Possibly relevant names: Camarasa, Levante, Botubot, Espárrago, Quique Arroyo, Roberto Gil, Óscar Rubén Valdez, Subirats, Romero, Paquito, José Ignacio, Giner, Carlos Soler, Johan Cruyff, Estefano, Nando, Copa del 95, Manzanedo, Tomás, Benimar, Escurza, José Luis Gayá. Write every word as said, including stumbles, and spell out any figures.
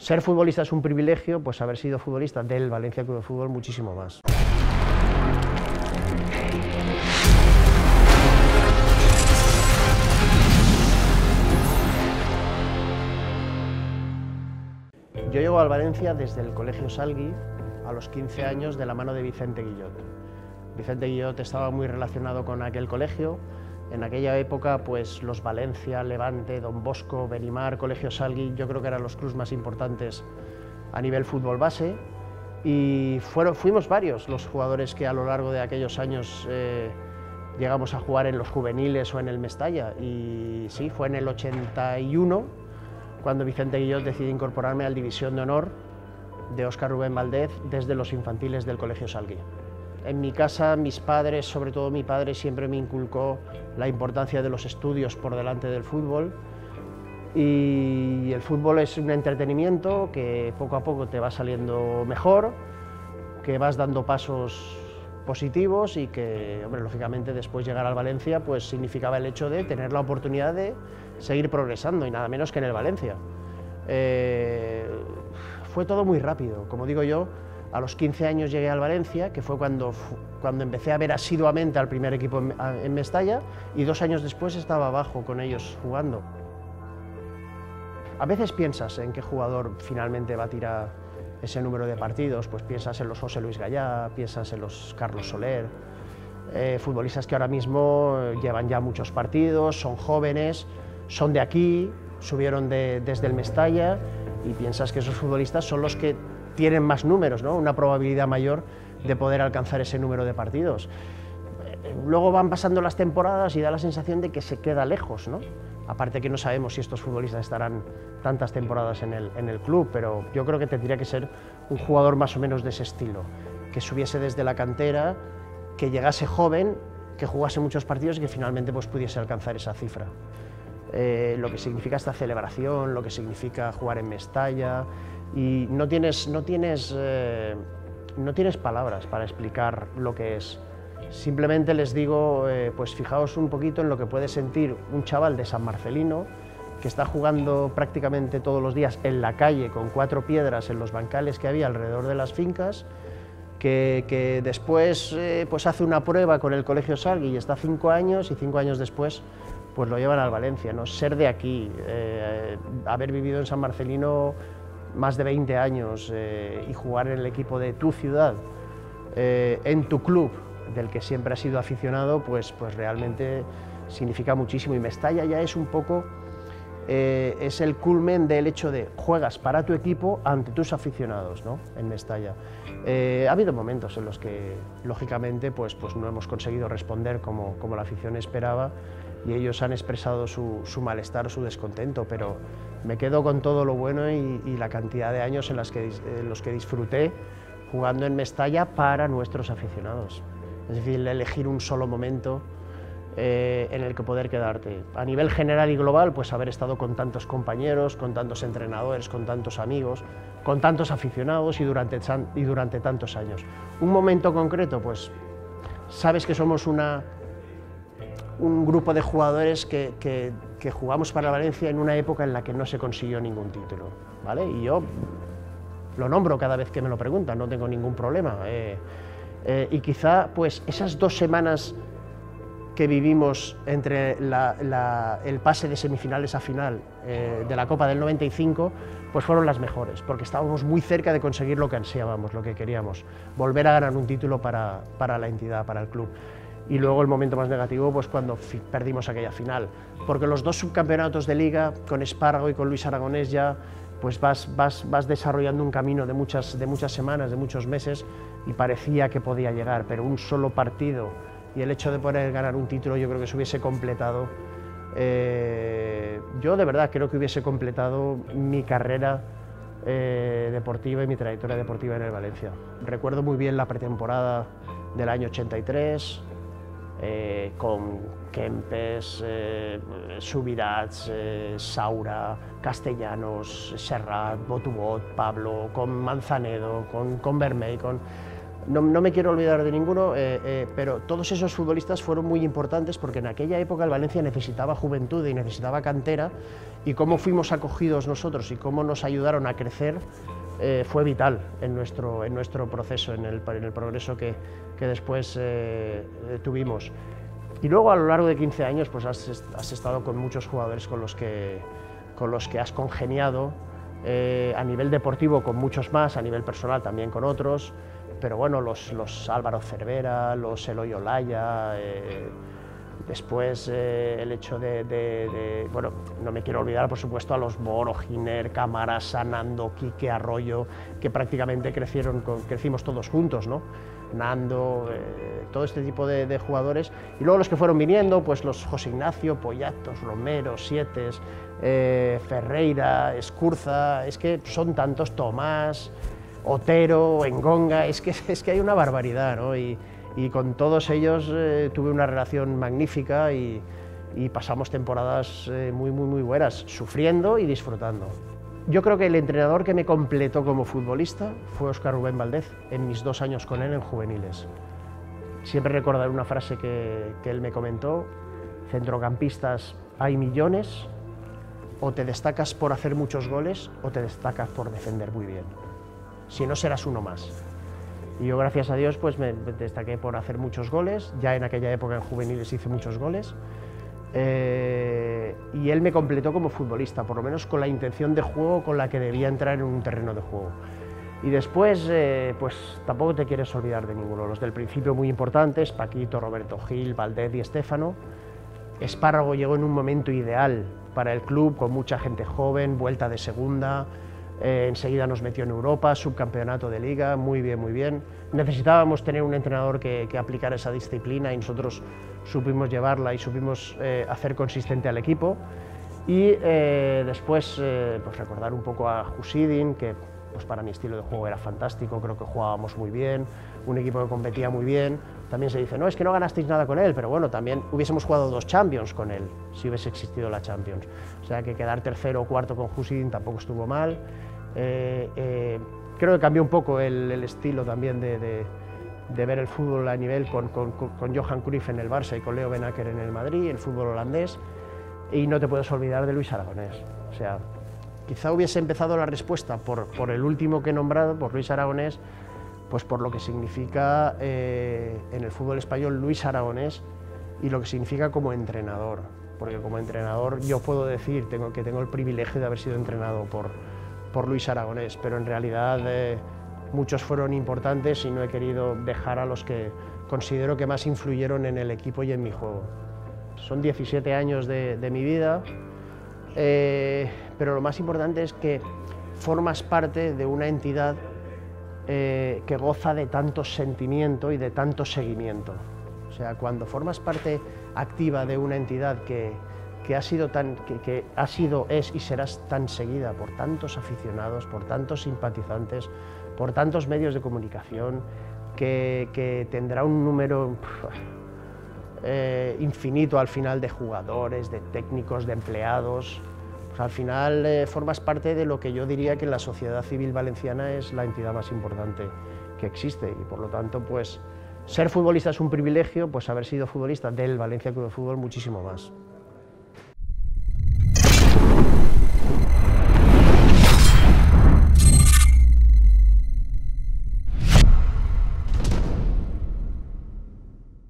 Ser futbolista es un privilegio, pues haber sido futbolista del Valencia Club de Fútbol muchísimo más. Yo llego al Valencia desde el Colegio Salgui a los quince años de la mano de Vicente Guillot. Vicente Guillot estaba muy relacionado con aquel colegio. En aquella época, pues los Valencia, Levante, Don Bosco, Benimar, Colegio Salgui, yo creo que eran los clubs más importantes a nivel fútbol base. Y fueron, fuimos varios los jugadores que a lo largo de aquellos años eh, llegamos a jugar en los juveniles o en el Mestalla. Y sí, fue en el ochenta y uno cuando Vicente Guillot decidió incorporarme al División de Honor de Óscar Rubén Valdez desde los infantiles del Colegio Salgui. En mi casa, mis padres, sobre todo mi padre, siempre me inculcó la importancia de los estudios por delante del fútbol. Y el fútbol es un entretenimiento que poco a poco te va saliendo mejor, que vas dando pasos positivos y que, hombre, lógicamente después llegar al Valencia pues significaba el hecho de tener la oportunidad de seguir progresando, y nada menos que en el Valencia. Eh, fue todo muy rápido, como digo yo. A los quince años llegué al Valencia, que fue cuando, cuando empecé a ver asiduamente al primer equipo en, en Mestalla, y dos años después estaba abajo con ellos jugando. A veces piensas en qué jugador finalmente va a tirar ese número de partidos, pues piensas en los José Luis Gayá, piensas en los Carlos Soler, eh, futbolistas que ahora mismo llevan ya muchos partidos, son jóvenes, son de aquí, subieron de, desde el Mestalla, y piensas que esos futbolistas son los que tienen más números, ¿no? Una probabilidad mayor de poder alcanzar ese número de partidos. Luego van pasando las temporadas y da la sensación de que se queda lejos, ¿no? Aparte que no sabemos si estos futbolistas estarán tantas temporadas en el, en el club, pero yo creo que tendría que ser un jugador más o menos de ese estilo, que subiese desde la cantera, que llegase joven, que jugase muchos partidos y que finalmente pues, pudiese alcanzar esa cifra. Eh, lo que significa esta celebración, lo que significa jugar en Mestalla, y no tienes, no tienes, eh, no tienes palabras para explicar lo que es. Simplemente les digo, eh, pues fijaos un poquito en lo que puede sentir un chaval de San Marcelino que está jugando prácticamente todos los días en la calle con cuatro piedras en los bancales que había alrededor de las fincas, que, que después eh, pues hace una prueba con el Colegio Salgui y está cinco años y cinco años después pues lo llevan al Valencia, ¿no? Ser de aquí, eh, haber vivido en San Marcelino más de veinte años eh, y jugar en el equipo de tu ciudad, eh, en tu club, del que siempre has sido aficionado, pues, pues realmente significa muchísimo. Y Mestalla ya es un poco, eh, es el culmen del hecho de juegas para tu equipo ante tus aficionados, ¿no? En Mestalla. Eh, ha habido momentos en los que, lógicamente, pues, pues no hemos conseguido responder como, como la afición esperaba, y ellos han expresado su, su malestar, su descontento, pero me quedo con todo lo bueno y, y la cantidad de años en, las que, en los que disfruté jugando en Mestalla para nuestros aficionados. Es decir, elegir un solo momento eh, en el que poder quedarte. A nivel general y global, pues haber estado con tantos compañeros, con tantos entrenadores, con tantos amigos, con tantos aficionados y durante, y durante tantos años. Un momento concreto, pues sabes que somos una... un grupo de jugadores que, que, que jugamos para Valencia en una época en la que no se consiguió ningún título, ¿vale? Y yo lo nombro cada vez que me lo preguntan, no tengo ningún problema. Eh, eh, y quizá pues esas dos semanas que vivimos entre la, la, el pase de semifinales a final eh, de la Copa del noventa y cinco, pues fueron las mejores, porque estábamos muy cerca de conseguir lo que ansiábamos, lo que queríamos, volver a ganar un título para, para la entidad, para el club. Y luego el momento más negativo, pues cuando perdimos aquella final, porque los dos subcampeonatos de Liga, con Espargo y con Luis Aragonés, ya pues vas, vas, vas desarrollando un camino de muchas, de muchas semanas, de muchos meses, y parecía que podía llegar, pero un solo partido y el hecho de poder ganar un título, yo creo que se hubiese completado, eh, yo de verdad creo que hubiese completado mi carrera eh, deportiva y mi trayectoria deportiva en el Valencia. Recuerdo muy bien la pretemporada del año ochenta y tres, Eh, con Kempes, eh, Subirats, eh, Saura, Castellanos, Serrat, Botubot, Pablo, con Manzanedo, con, con Vermey, con, No, no me quiero olvidar de ninguno, eh, eh, pero todos esos futbolistas fueron muy importantes porque en aquella época el Valencia necesitaba juventud y necesitaba cantera, y cómo fuimos acogidos nosotros y cómo nos ayudaron a crecer eh, fue vital en nuestro, en nuestro proceso, en el, en el progreso que, que después eh, tuvimos. Y luego a lo largo de quince años pues has, has estado con muchos jugadores con los que, con los que has congeniado, eh, a nivel deportivo con muchos más, a nivel personal también con otros. Pero bueno, los, los Álvaro Cervera, los Eloy Olaya, eh, después eh, el hecho de, de, de... Bueno, no me quiero olvidar, por supuesto, a los Boro, Giner, Camarasa, Nando, Quique Arroyo, que prácticamente crecieron con, crecimos todos juntos, ¿no? Nando, eh, todo este tipo de, de jugadores. Y luego los que fueron viniendo, pues los José Ignacio, Poyatos, Romero, Sietes, eh, Ferreira, Escurza, es que son tantos, Tomás... Otero, Engonga, es que, es que hay una barbaridad, ¿no? Y, y con todos ellos eh, tuve una relación magnífica y, y pasamos temporadas eh, muy, muy, muy buenas, sufriendo y disfrutando. Yo creo que el entrenador que me completó como futbolista fue Óscar Rubén Valdez en mis dos años con él en juveniles. Siempre recordaré una frase que, que él me comentó: centrocampistas hay millones, o te destacas por hacer muchos goles o te destacas por defender muy bien. Si no, serás uno más. Y yo, gracias a Dios, pues me destaqué por hacer muchos goles. Ya en aquella época en juveniles hice muchos goles. Eh, y él me completó como futbolista, por lo menos con la intención de juego con la que debía entrar en un terreno de juego. Y después, eh, pues tampoco te quieres olvidar de ninguno. Los del principio muy importantes: Paquito, Roberto Gil, Valdez y Estefano. Espárrago llegó en un momento ideal para el club, con mucha gente joven, vuelta de segunda. Eh, enseguida nos metió en Europa, subcampeonato de Liga, muy bien, muy bien. Necesitábamos tener un entrenador que, que aplicara esa disciplina y nosotros supimos llevarla y supimos eh, hacer consistente al equipo. Y eh, después eh, pues recordar un poco a Husidin, que pues para mi estilo de juego era fantástico, creo que jugábamos muy bien, un equipo que competía muy bien. También se dice, no, es que no ganasteis nada con él, pero bueno, también hubiésemos jugado dos Champions con él, si hubiese existido la Champions. O sea, que quedar tercero o cuarto con Husidin tampoco estuvo mal. Eh, eh, creo que cambió un poco el, el estilo también de, de, de ver el fútbol a nivel con, con, con Johan Cruyff en el Barça y con Leo Ben Acker en el Madrid, el fútbol holandés, y no te puedes olvidar de Luis Aragonés. O sea, quizá hubiese empezado la respuesta por, por el último que he nombrado, por Luis Aragonés, pues por lo que significa eh, en el fútbol español Luis Aragonés y lo que significa como entrenador, porque como entrenador yo puedo decir tengo, que tengo el privilegio de haber sido entrenado por por Luis Aragonés, pero en realidad eh, muchos fueron importantes y no he querido dejar a los que considero que más influyeron en el equipo y en mi juego. Son diecisiete años de, de mi vida, eh, pero lo más importante es que formas parte de una entidad eh, que goza de tanto sentimiento y de tanto seguimiento. O sea, cuando formas parte activa de una entidad que que ha sido tan, que, que ha sido, es y serás tan seguida por tantos aficionados, por tantos simpatizantes, por tantos medios de comunicación, que, que tendrá un número eh, infinito al final de jugadores, de técnicos, de empleados. Pues al final eh, formas parte de lo que yo diría que la sociedad civil valenciana es la entidad más importante que existe, y por lo tanto pues ser futbolista es un privilegio, pues haber sido futbolista del Valencia Club de Fútbol muchísimo más.